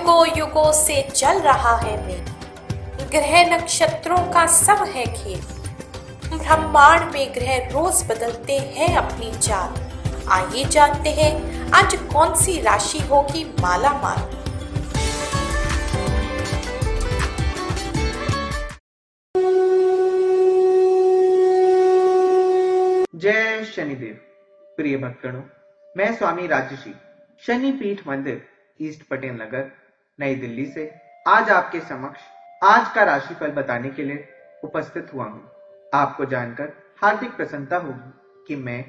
युगों युगों से चल रहा है मेरा। ग्रह नक्षत्रों का सब है खेल। ब्रह्मांड में ग्रह रोज बदलते हैं अपनी चाल। आइए जानते हैं आज कौन सी राशि होगी माला माल। जय शनिदेव। प्रिय भक्तगणों, मैं स्वामी राज ऋषि शनि पीठ मंदिर ईस्ट पटेल नगर नई दिल्ली से आज आपके समक्ष आज का राशिफल बताने के लिए उपस्थित हुआ हूँ। आपको जानकर हार्दिक प्रसन्नता होगी कि मैं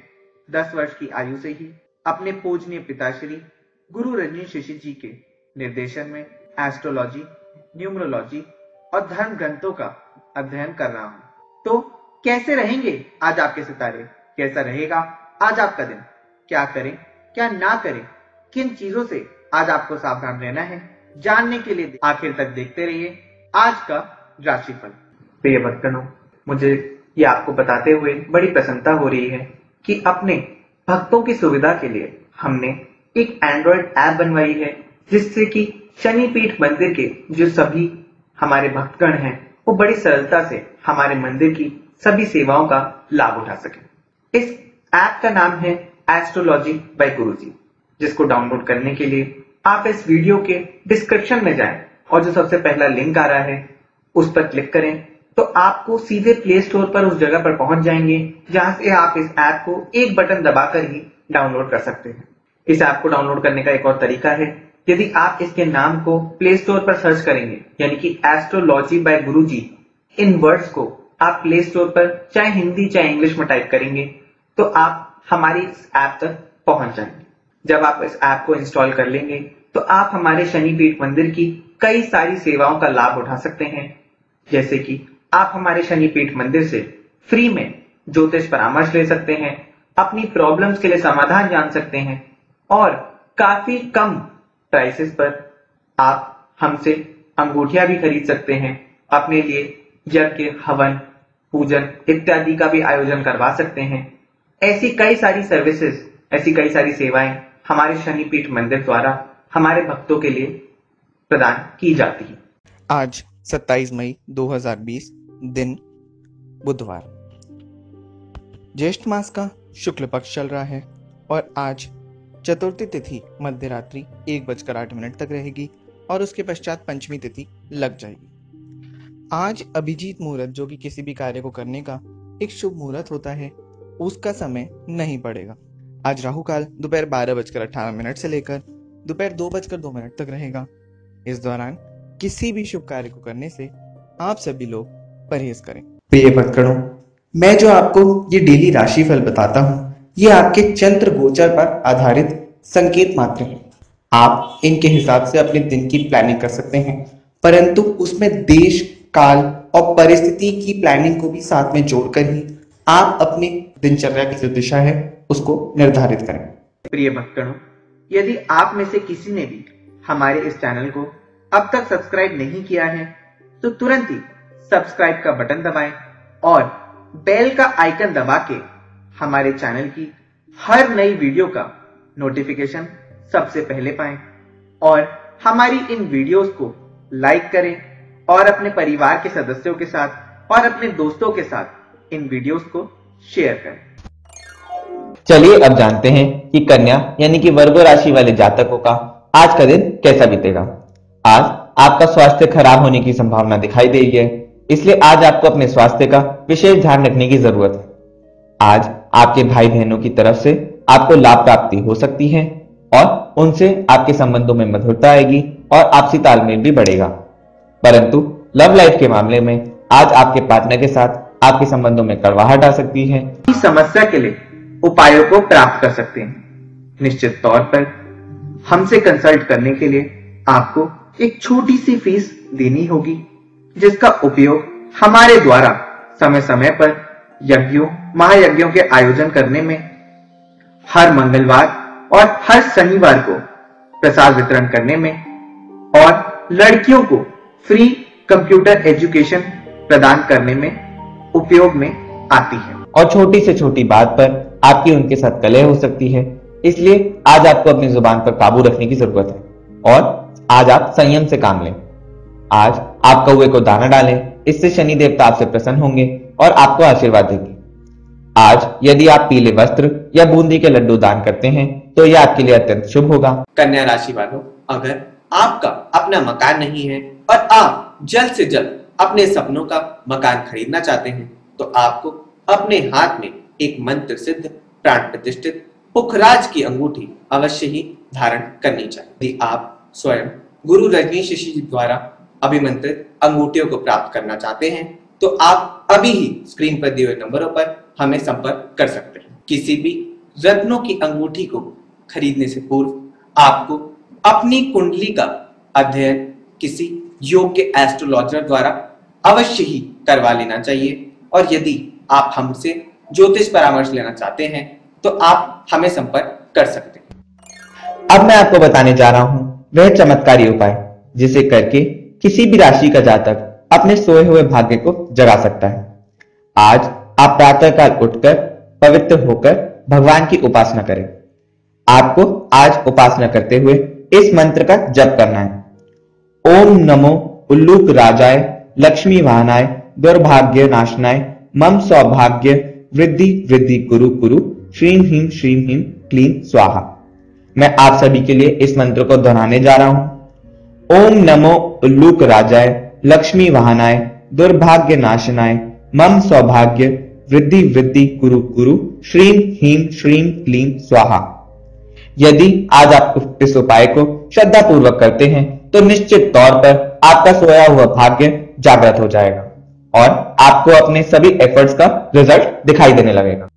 10 वर्ष की आयु से ही अपने पूजनीय पिताश्री गुरु रजनीश ऋषि जी के निर्देशन में एस्ट्रोलॉजी, न्यूमरोलॉजी और धर्म ग्रंथों का अध्ययन कर रहा हूँ। तो कैसे रहेंगे आज आपके सितारे, कैसा रहेगा आज आपका दिन, क्या करें क्या ना करें, किन चीजों से आज आपको सावधान रहना है, जानने के लिए आखिर तक देखते रहिए आज का राशिफल। प्रिय भक्तगणों, मुझे ये आपको बताते हुए बड़ी प्रसन्नता हो रही है कि अपने भक्तों की सुविधा के लिए हमने एक एंड्रॉइड ऐप बनवाई है, जिससे कि शनि पीठ मंदिर के जो सभी हमारे भक्तगण हैं वो बड़ी सरलता से हमारे मंदिर की सभी सेवाओं का लाभ उठा सके। इस ऐप का नाम है एस्ट्रोलॉजी बाय गुरुजी, जिसको डाउनलोड करने के लिए आप इस वीडियो के डिस्क्रिप्शन में जाएं और जो सबसे पहला लिंक आ रहा है उस पर क्लिक करें, तो आपको सीधे प्ले स्टोर पर उस जगह पर पहुंच जाएंगे जहां से आप इस ऐप को एक बटन दबाकर ही डाउनलोड कर सकते हैं। इस ऐप को डाउनलोड करने का एक और तरीका है, यदि आप इसके नाम को प्ले स्टोर पर सर्च करेंगे, यानी कि एस्ट्रोलॉजी बाय गुरुजी, इन वर्ड्स को आप प्ले स्टोर पर चाहे हिंदी चाहे इंग्लिश में टाइप करेंगे तो आप हमारी इस ऐप तक पहुंच जाएंगे। जब आप इस ऐप को इंस्टॉल कर लेंगे तो आप हमारे शनि पीठ मंदिर की कई सारी सेवाओं का लाभ उठा सकते हैं, जैसे कि आप हमारे शनि पीठ मंदिर से फ्री में ज्योतिष परामर्श ले सकते हैं, अपनी प्रॉब्लम्स के लिए समाधान जान सकते हैं और काफी कम प्राइसेस पर आप हमसे अंगूठियां भी खरीद सकते हैं, अपने लिए यज्ञ हवन पूजन इत्यादि का भी आयोजन करवा सकते हैं। ऐसी कई सारी सर्विसेज, ऐसी कई सारी सेवाएं हमारे शनि पीठ मंदिर द्वारा हमारे भक्तों के लिए प्रदान की जाती है। आज 27 मई 2020 दिन बुधवार, ज्येष्ठ मास का शुक्ल पक्ष चल रहा है और आज चतुर्थी तिथि मध्य रात्रि 1:08 तक रहेगी और उसके पश्चात पंचमी तिथि लग जाएगी। आज अभिजीत मुहूर्त, जो कि किसी भी कार्य को करने का एक शुभ मुहूर्त होता है, उसका समय नहीं पड़ेगा। आज राहु काल दोपहर 12:18 से लेकर दोपहर 2:02 तक रहेगा। इस दौरान किसी भी शुभ कार्य को करने से आप सभी लोग परहेज करें। प्रिय भक्तगणों, मैं जो आपको ये डेली राशिफल बताता हूँ, ये आपके चंद्र गोचर पर आधारित संकेत मात्र हैं। आप इनके हिसाब से अपने दिन की प्लानिंग कर सकते हैं, परंतु उसमें देश काल और परिस्थिति की प्लानिंग को भी साथ में जोड़कर ही आप अपने दिनचर्या की जो दिशा है उसको निर्धारित करें। प्रिय भक्तगणों, यदि आप में से किसी ने भी हमारे इस चैनल को अब तक सब्सक्राइब नहीं किया है तो तुरंत ही सब्सक्राइब का बटन दबाएं और बेल का आइकन दबा के हमारे चैनल की हर नई वीडियो का नोटिफिकेशन सबसे पहले पाएं और हमारी इन वीडियोस को लाइक करें और अपने परिवार के सदस्यों के साथ और अपने दोस्तों के साथ इन वीडियोस को शेयर करें। चलिए अब जानते हैं कि कन्या यानी कि वर्गो राशि वाले जातकों का आज का दिन कैसा बीतेगा। आज आपका स्वास्थ्य खराब होने की संभावना दिखाई दे रही है, इसलिए आज आपको अपने स्वास्थ्य का विशेष ध्यान रखने की जरूरत है। आज आपके भाई बहनों की तरफ से आपको लाभ प्राप्ति हो सकती है और उनसे आपके संबंधों में मधुरता आएगी और आपसी तालमेल भी बढ़ेगा, परंतु लव लाइफ के मामले में आज आपके पार्टनर के साथ आपके संबंधों में कड़वाहट आ सकती है। इस समस्या के लिए उपायों को प्राप्त कर सकते हैं। निश्चित तौर पर हमसे कंसल्ट करने के लिए आपको एक छोटी सी फीस देनी होगी, जिसका उपयोग हमारे द्वारा समय समय पर यज्ञों महायज्ञों के आयोजन करने में, हर मंगलवार और हर शनिवार को प्रसाद वितरण करने में और लड़कियों को फ्री कंप्यूटर एजुकेशन प्रदान करने में उपयोग में आती है। और छोटी से छोटी बात पर आपकी उनके साथ कलह हो सकती है, इसलिए आज आपको अपनी जुबान पर काबू रखने की जरूरत है और आज आप संयम से काम लें। आज आप कौवे को दाना डालें, इससे शनि देवता आपसे प्रसन्न होंगे और आपको आशीर्वाद देंगे। आज यदि आप पीले वस्त्र या बूंदी के लड्डू दान करते हैं तो यह आपके लिए अत्यंत शुभ होगा। कन्या राशि वालों, अगर आपका अपना मकान नहीं है और आप जल्द से जल्द अपने सपनों का मकान खरीदना चाहते हैं तो आपको अपने हाथ में एक मंत्र सिद्ध प्राण प्रतिष्ठित पुखराज की अंगूठी अवश्य ही धारण करनी चाहिए। यदि आप स्वयं गुरु रजनीश ऋषि द्वारा अभिमंत्रित अंगूठियों को प्राप्त करना चाहते हैं तो आप अभी ही स्क्रीन पर दिए हुए नंबरों पर हमें संपर्क कर सकते हैं। किसी भी रत्नों की अंगूठी को खरीदने से पूर्व आपको अपनी कुंडली का अध्ययन किसी योग्य एस्ट्रोलॉजर द्वारा अवश्य ही करवा लेना चाहिए। और यदि आप हमसे ज्योतिष परामर्श लेना चाहते हैं तो आप हमें संपर्क कर सकते हैं। अब मैं आपको बताने जा रहा हूं वह चमत्कारी उपाय जिसे करके किसी भी राशि का जातक अपने सोए हुए भाग्य को जगा सकता है। आज आप प्रातःकाल उठकर पवित्र होकर भगवान की उपासना करें। आपको आज उपासना करते हुए इस मंत्र का जप करना है। ओम नमो उल्लूक राजाय लक्ष्मी वाहनाय दुर्भाग्य नाशनाय मम सौभाग्य वृद्धि वृद्धि कुरु कुरु श्रीम ह्रीम क्लीम स्वाहा। मैं आप सभी के लिए इस मंत्र को दोहराने जा रहा हूं। ओम नमो उल्लूक राजाय लक्ष्मी वाहनाय दुर्भाग्य नाशनाय मम सौभाग्य वृद्धि वृद्धि कुरु कुरु श्रीम ह्रीम श्रीम क्लीम स्वाहा। यदि आज आप इस उपाय को श्रद्धा पूर्वक करते हैं तो निश्चित तौर पर आपका सोया हुआ भाग्य जागृत हो जाएगा और आपको अपने सभी एफर्ट्स का रिजल्ट दिखाई देने लगेगा।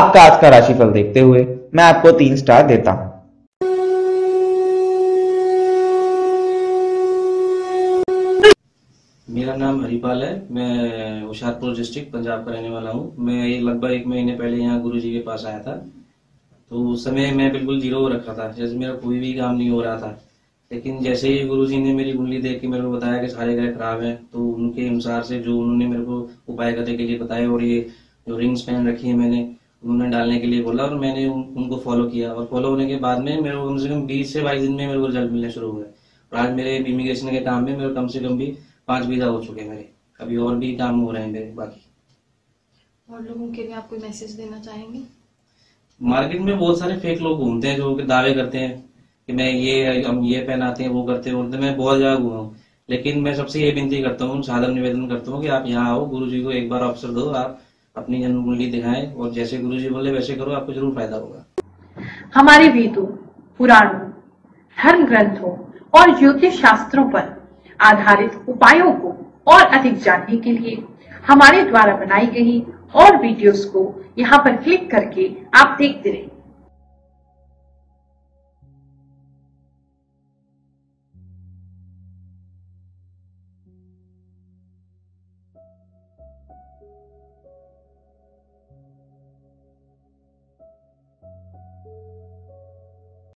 आपका आज का राशिफल देखते हुए मैं आपको 3 स्टार देता हूं। मेरा नाम हरिपाल है, मैं होशियारपुर डिस्ट्रिक्ट पंजाब का रहने वाला हूँ। मैं लगभग 1 महीने पहले यहाँ गुरुजी के पास आया था तो उस समय मैं बिल्कुल जीरो रखा था, जैसे मेरा कोई भी काम नहीं हो रहा था। लेकिन जैसे ही गुरुजी ने मेरी कुंडली देख के मेरे को बताया कि सारे ग्रह खराब हैं तो उनके अनुसार से जो उन्होंने मेरे को उपाय करने के लिए बताया और ये जो रिंग्स पहन रखी है मैंने उन्होंने डालने के लिए बोला और मैंने उनको फॉलो किया और फॉलो होने के बाद में मेरे को कम से कम 20 से 22 दिन में मेरे को रिजल्ट मिलने शुरू हुआ। और आज मेरे इमिग्रेशन के काम में मेरे को कम से कम भी 5 वीजा हो चुके हैं मेरे, अभी और भी काम हो रहे हैं मेरे बाकी। और लोगों के लिए आप कोई मैसेज देना चाहेंगे? मार्केट में बहुत सारे फेक लोग घूमते हैं जो दावे करते हैं कि मैं ये हम ये पहनाते हैं वो करते हैं, उनसे मैं बहुत जगह घूमा हूँ। लेकिन मैं सबसे ये विनती करता हूँ, साधारण निवेदन करता हूँ कि आप यहाँ आओ, गुरुजी को एक बार अवसर दो, आप अपनी जन्मकुंडली दिखाएं और जैसे गुरुजी बोले वैसे करो, आपको जरूर फायदा होगा। हमारे वेदों, पुराणों, धर्म ग्रंथों और ज्योतिष शास्त्रों पर आधारित उपायों को और अधिक जानने के लिए हमारे द्वारा बनाई गई और वीडियोस को यहाँ पर क्लिक करके आप देखते रहें।